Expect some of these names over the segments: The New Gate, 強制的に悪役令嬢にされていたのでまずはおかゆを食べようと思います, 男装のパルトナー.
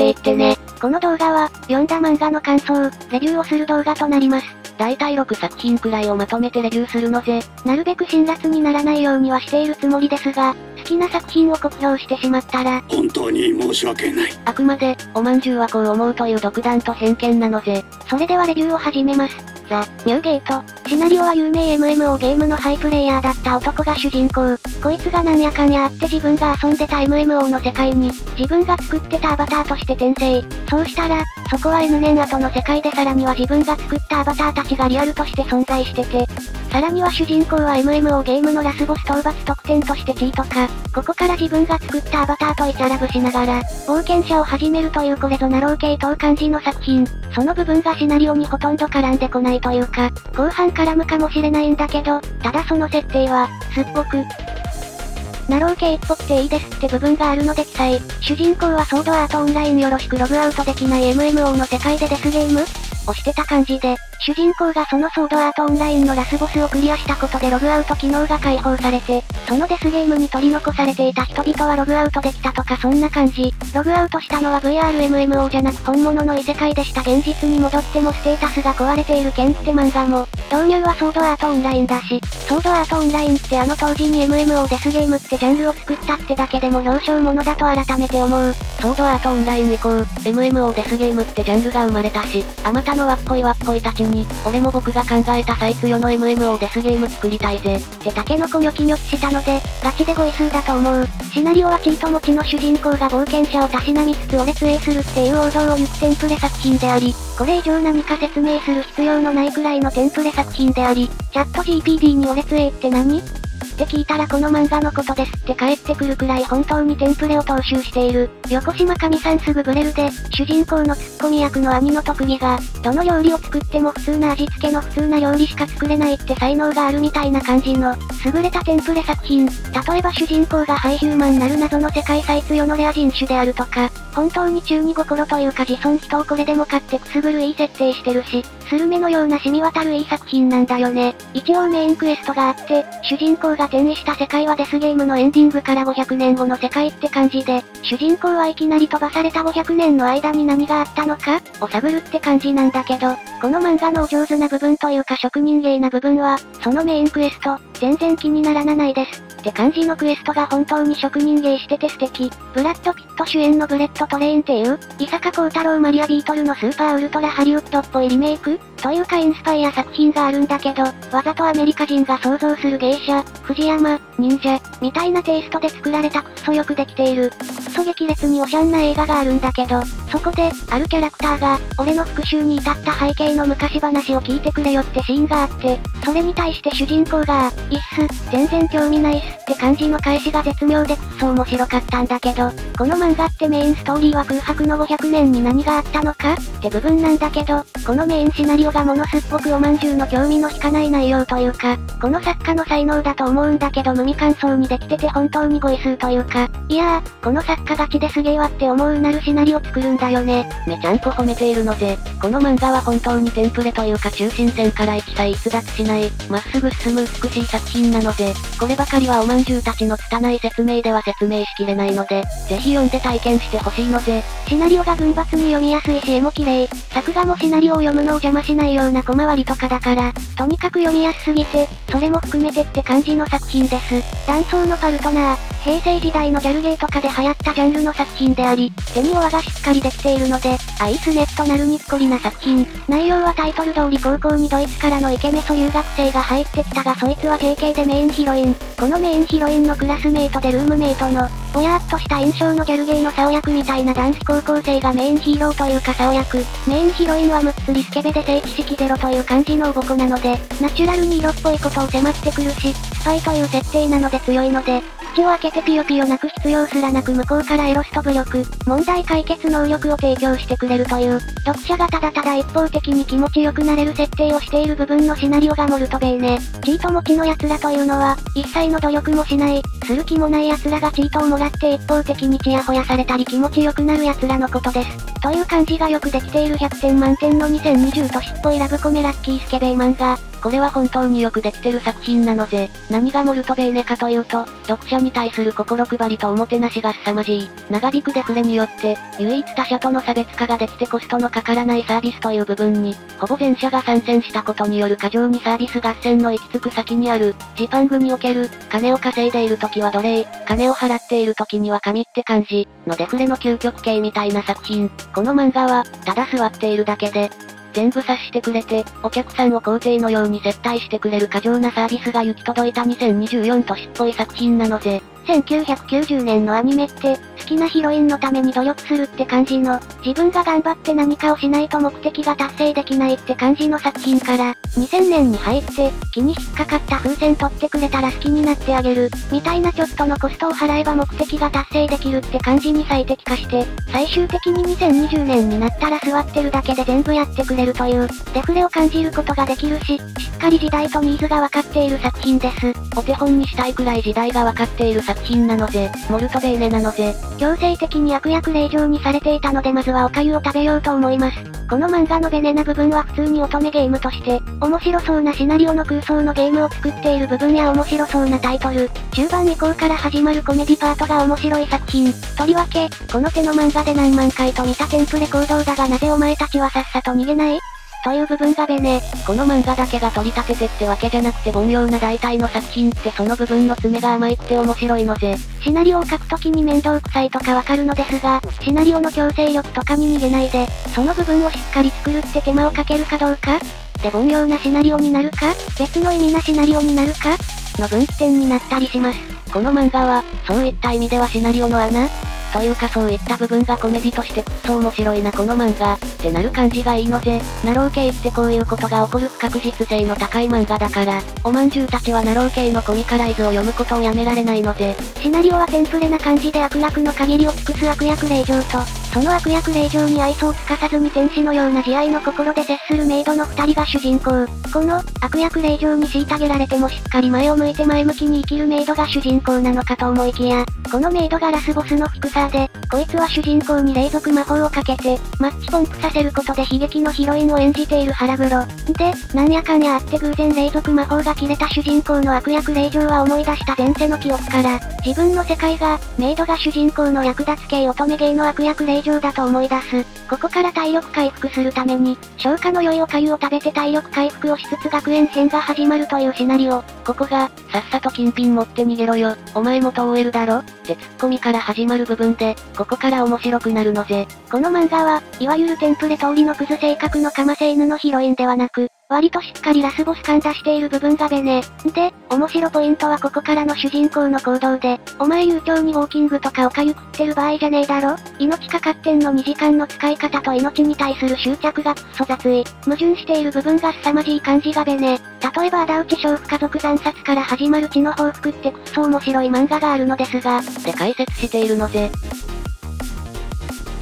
していってね。この動画は、読んだ漫画の感想、レビューをする動画となります。だいたい6作品くらいをまとめてレビューするのぜ。なるべく辛辣にならないようにはしているつもりですが、好きな作品を酷評してしまったら、本当に申し訳ない。あくまで、おまんじゅうはこう思うという独断と偏見なのぜ。それではレビューを始めます。ザ・ニューゲート。シナリオは有名 MMO ゲームのハイプレイヤーだった男が主人公。こいつがなんやかんやあって自分が遊んでた MMO の世界に、自分が作ってたアバターとして転生。そうしたら、そこは N 年後の世界でさらには自分が作ったアバターたちがリアルとして存在してて。さらには主人公は MMO ゲームのラスボス討伐特典として地位とか、ここから自分が作ったアバターとイチャラブしながら、冒険者を始めるというこれぞナロー系統感じの作品。その部分がシナリオにほとんど絡んでこないというか、後半絡むかもしれないんだけど、ただその設定は、すっごく、ナロー系っぽくていいですって部分があるので記載。主人公はソードアートオンラインよろしくログアウトできない MMO の世界でデスゲームをしてた感じで、主人公がそのソードアートオンラインのラスボスをクリアしたことでログアウト機能が解放されて、そのデスゲームに取り残されていた人々はログアウトできたとかそんな感じ。ログアウトしたのは VRMMO じゃなく本物の異世界でした。現実に戻ってもステータスが壊れている件って漫画も、導入はソードアートオンラインだし、ソードアートオンラインってあの当時に MMO デスゲームってジャンルを作ったってだけでも表彰ものだと改めて思う。ソードアートオンライン以降、MMO デスゲームってジャンルが生まれたし、あまたのわっぽいたちに、俺も僕が考えた最強の MMO デスゲーム作りたいぜ。ってタケノコニョキニョキしたので、ガチでゴイスーだと思う。シナリオはチート持ちの主人公が冒険者をたしなみつつを劣影するっていう王道を行くテンプレ作品であり、これ以上何か説明する必要のないくらいのテンプレ作品であり、チャット GPD にお劣影って何？って聞いたらこの漫画のことですって返ってくるくらい本当にテンプレを踏襲している。横島かみさんすぐブレるで、主人公のツッコミ役の兄の特技が、どの料理を作っても普通な味付けの普通な料理しか作れないって才能があるみたいな感じの、優れたテンプレ作品。例えば主人公がハイヒューマンなる謎の世界最強のレア人種であるとか、本当に中二心というか自尊人をこれでも買ってくすぐるいい設定してるし、スルメのような染み渡るいい作品なんだよね。一応メインクエストがあって、主人公が転移した世界はデスゲームのエンディングから500年後の世界って感じで、主人公はいきなり飛ばされた500年の間に何があったのかを探るって感じなんだけど、この漫画のお上手な部分というか職人芸な部分は、そのメインクエスト、全然気にならないです。って感じのクエストが本当に職人芸してて素敵。ブラッド・ピット主演のブレッド・トレインっていう、伊坂幸太郎マリアビートルのスーパーウルトラハリウッドっぽいリメイクというかインスパイア作品があるんだけど、わざとアメリカ人が想像する芸者、藤山、忍者、みたいなテイストで作られたクッソよくできている。クッソ激烈にオシャンな映画があるんだけど、そこで、あるキャラクターが、俺の復讐に至った背景の昔話を聞いてくれよってシーンがあって、それに対して主人公が、いっす、全然興味ないっすって感じの返しが絶妙でクッソ面白かったんだけど、この漫画ってメインストーリーは空白の500年に何があったのかって部分なんだけど、このメインシナリオがものすっごくおまんじゅうの興味の引かない内容というか、この作家の才能だと思うんだけど無味乾燥にできてて本当にゴイスーというか、いやー、この作家ガチですげーわって思うなるシナリオ作るんだよね。めちゃんこ褒めているのぜ。この漫画は本当にテンプレというか中心線から一切逸脱しない、まっすぐ進む美しい作品なので、こればかりはおまんじゅうたちの拙い説明では説明しきれないので、ぜひ読んで体験してほしいのぜ。シナリオが群抜に読みやすいし絵も綺麗、作画もシナリオを読むのを邪魔しないような小回りとかだから、とにかく読みやすすぎて、それも含めてって感じの作品です。断層のパルトナー、平成時代のギャルゲーとかで流行ったジャンルの作品であり、手におわがしっかりできているので、あいすねっとなるにっこりな作品。内容はタイトル通り高校にドイツからのイケメソ留学生が入ってきたがそいつは JK でメインヒロイン。このメインヒロインのクラスメイトでルームメイトの、ぼやーっとした印象のギャルゲーの竿役みたいな男子高校生がメインヒーローというか竿役。メインヒロインはむっつりスケベで性知識ゼロという感じのおぼこなので、ナチュラルに色っぽいことを迫ってくるし、スパイという設定なので強いので、口を開けてピヨピヨ泣く必要すらなく向こうからエロスと武力、問題解決能力を提供してくれるという、読者がただただ一方的に気持ちよくなれる設定をしている部分のシナリオがモルトベーネ。チート持ちの奴らというのは、一切の努力もしない、する気もない奴らがチートをもらって一方的にチヤホヤされたり気持ちよくなる奴らのことです。という感じがよくできている100点満点の2020年っぽいラブコメラッキースケベイ漫画。これは本当によくできてる作品なのぜ。何がモルトベーネかというと、読者に対する心配りとおもてなしが凄まじい。長引くデフレによって、唯一他社との差別化ができてコストのかからないサービスという部分に、ほぼ全社が参戦したことによる過剰にサービス合戦の行き着く先にある、ジパングにおける、金を稼いでいる時は奴隷、金を払っている時には神って感じ、のデフレの究極系みたいな作品。この漫画は、ただ座っているだけで、全部察してくれて、お客さんを皇帝のように接待してくれる過剰なサービスが行き届いた2024年っぽい作品なのぜ。1990年のアニメって、好きなヒロインのために努力するって感じの、自分が頑張って何かをしないと目的が達成できないって感じの作品から、2000年に入って、気に引っかかった風船取ってくれたら好きになってあげる、みたいなちょっとのコストを払えば目的が達成できるって感じに最適化して、最終的に2020年になったら座ってるだけで全部やってくれるという、デフレを感じることができるし、しっかり時代とニーズがわかっている作品です。お手本にしたいくらい時代がわかっている作品なのぜ。モルトベーネなのぜ。強制的に悪役令嬢にされていたのでまずはお粥を食べようと思います。この漫画のベネな部分は普通に乙女ゲームとして、面白そうなシナリオの空想のゲームを作っている部分や面白そうなタイトル、中盤以降から始まるコメディパートが面白い作品。とりわけ、この手の漫画で何万回と似たテンプレ行動だがなぜお前たちはさっさと逃げない？という部分がベネ。この漫画だけが取り立ててってわけじゃなくて凡庸な大体の作品ってその部分の詰めが甘いくて面白いのぜ。シナリオを書くときに面倒くさいとかわかるのですが、シナリオの強制力とかに逃げないで、その部分をしっかり作るって手間をかけるかどうか？で凡庸なシナリオになるか？別の意味なシナリオになるか？の分岐点になったりします。この漫画は、そういった意味ではシナリオの穴？というかそういった部分がコメディとしてくっそ面白いなこの漫画ってなる感じがいいのぜ。ナロー系ってこういうことが起こる不確実性の高い漫画だから、おまんじゅうたちはナロー系のコミカライズを読むことをやめられないのぜ。シナリオはテンプレな感じで悪楽の限りを尽くす悪役令嬢と、その悪役令嬢に愛想を尽かさずに天使のような慈愛の心で接するメイドの二人が主人公。この、悪役令嬢に虐げられてもしっかり前を向いて前向きに生きるメイドが主人公なのかと思いきや、このメイドがラスボスの複さで、こいつは主人公に連続魔法をかけて、マッチポンプさせることで悲劇のヒロインを演じている腹黒。で、なんやかんやあって偶然連続魔法が切れた主人公の悪役令嬢は思い出した前世の記憶から、自分の世界が、メイドが主人公の略奪系乙女芸の悪役令嬢だと思い出す。ここから体力回復するために、消化の良いお粥を食べて体力回復をしつつ学園編が始まるというシナリオ。ここが、さっさと金品持って逃げろよ、お前元 OL だろってツッコミから始まる部分で、ここから面白くなるのぜ。この漫画は、いわゆるテンプレ通りのクズ性格のかませ犬のヒロインではなく、割としっかりラスボス感出している部分がベネ。で、面白ポイントはここからの主人公の行動で、お前悠長にウォーキングとかお粥食ってる場合じゃねえだろ？命かかってんの2時間の使い方と命に対する執着がくっそ雑い。矛盾している部分が凄まじい感じがベネ。例えば仇討ち娼婦家族惨殺から始まる血の報復ってくっそ面白い漫画があるのですが、で解説しているのぜ。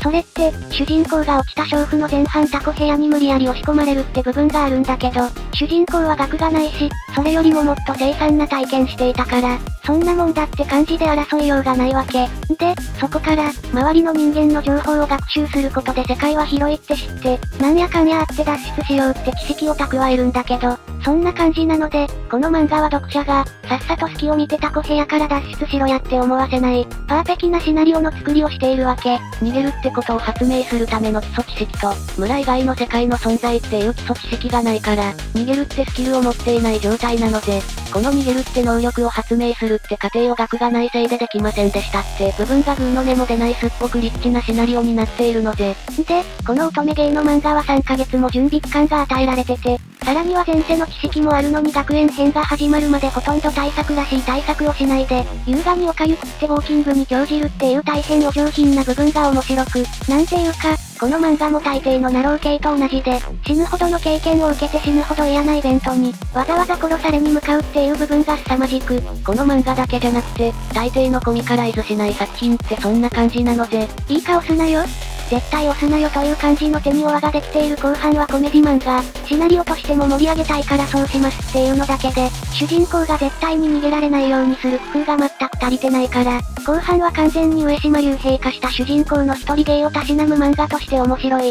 それって、主人公が落ちた娼婦の前半タコ部屋に無理やり押し込まれるって部分があるんだけど、主人公は学がないし、それよりももっと凄惨な体験していたから、そんなもんだって感じで争いようがないわけ。で、そこから、周りの人間の情報を学習することで世界は広いって知って、なんやかんやあって脱出しようって知識を蓄えるんだけど、そんな感じなので、この漫画は読者が、さっさと隙を見てタコ部屋から脱出しろやって思わせない、パーフェキなシナリオの作りをしているわけ。逃げるってことを発明するための基礎知識と、村以外の世界の存在っていう基礎知識がないから、逃げるってスキルを持っていない状態なので、この逃げるって能力を発明するって過程を学がないせいでできませんでしたって部分がグーの根も出ないすっごくリッチなシナリオになっているので。で、この乙女芸の漫画は3ヶ月も準備期間が与えられてて、さらには前世の知識もあるのに学園編が始まるまでほとんど対策らしい対策をしないで、優雅にお粥食ってウォーキングに興じるっていう大変お上品な部分が面白く、なんていうか、この漫画も大抵のナロー系と同じで、死ぬほどの経験を受けて死ぬほど嫌なイベントに、わざわざ殺されに向かうっていう部分が凄まじく、この漫画だけじゃなくて、大抵のコミカライズしない作品ってそんな感じなのぜ。いい顔すなよ。絶対押すなよという感じの手におわができている後半はコメディ漫画、シナリオとしても盛り上げたいからそうしますっていうのだけで、主人公が絶対に逃げられないようにする工夫が全く足りてないから、後半は完全に上島竜兵化した主人公の一人芸をたしなむ漫画として面白い。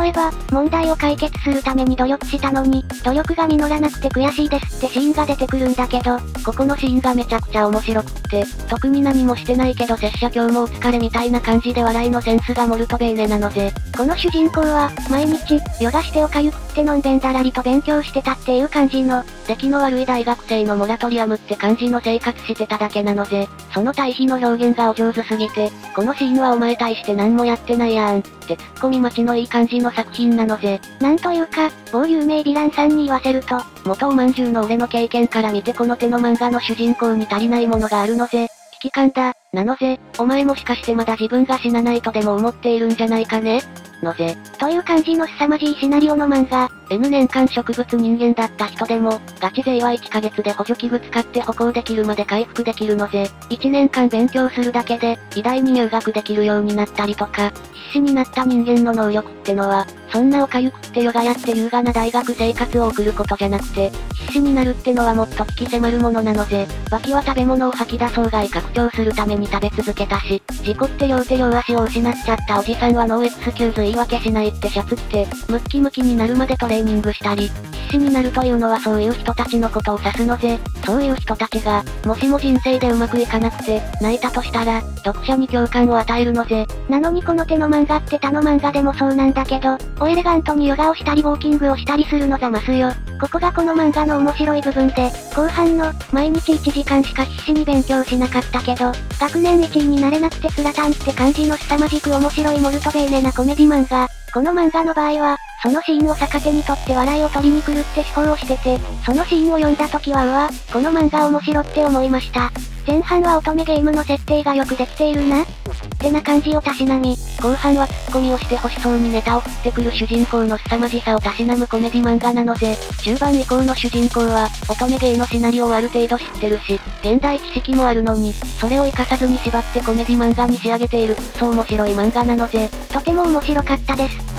例えば、問題を解決するために努力したのに、努力が実らなくて悔しいですってシーンが出てくるんだけど、ここのシーンがめちゃくちゃ面白くって、特に何もしてないけど拙者今日もお疲れみたいな感じで笑いのセンスがモルトベーネなのぜ。この主人公は、毎日、ヨガしておかゆ食って飲んでんだらりと勉強してたっていう感じの、出来の悪い大学生のモラトリアムって感じの生活してただけなのぜ。その対比の表現がお上手すぎて、このシーンはお前対して何もやってないやん、って突っ込み待ちのいい感じの作品なのぜ。なんというか、某有名ヴィランさんに言わせると、元おまんじゅうの俺の経験から見てこの手の漫画の主人公に足りないものがあるのぜ。危機感だ、なのぜ。お前もしかしてまだ自分が死なないとでも思っているんじゃないかねのぜ。という感じの凄まじいシナリオの漫画、N 年間植物人間だった人でも、ガチ勢は1ヶ月で補助器具使って歩行できるまで回復できるのぜ。1年間勉強するだけで、医大に入学できるようになったりとか、必死になった人間の能力ってのは、そんなおかゆ食ってヨガやって優雅な大学生活を送ることじゃなくて、必死になるってのはもっと鬼気迫るものなのぜ。脇は食べ物を吐き出そうがい拡張するために食べ続けたし、事故って両手両足を失っちゃったおじさんはノーエクスキューズ言い訳しないってシャツ着て、ムッキムキになるまでトレーニングしたり、必死になるというのはそういう人たちのことを指すのぜ。そういう人たちが、もしも人生でうまくいかなくて、泣いたとしたら、読者に共感を与えるのぜ。なのにこの手の漫画って他の漫画でもそうなんだけど、おエレガントにヨガをしたりウォーキングをしたりするのざますよ。ここがこの漫画の面白い部分で、後半の、毎日1時間しか必死に勉強しなかったけど、学年1位になれなくてスラタンって感じの凄まじく面白いモルトベーネなコメディ漫画。この漫画の場合は、そのシーンを逆手にとって笑いを取りに来るって手法をしてて、そのシーンを読んだ時はうわ、この漫画面白って思いました。前半は乙女ゲームの設定がよくできているなってな感じをたしなみ、後半はツッコミをして欲しそうにネタを振ってくる主人公の凄まじさをたしなむコメディ漫画なので、中盤以降の主人公は、乙女ゲーのシナリオをある程度知ってるし、現代知識もあるのに、それを活かさずに縛ってコメディ漫画に仕上げている、そう面白い漫画なので、とても面白かったです。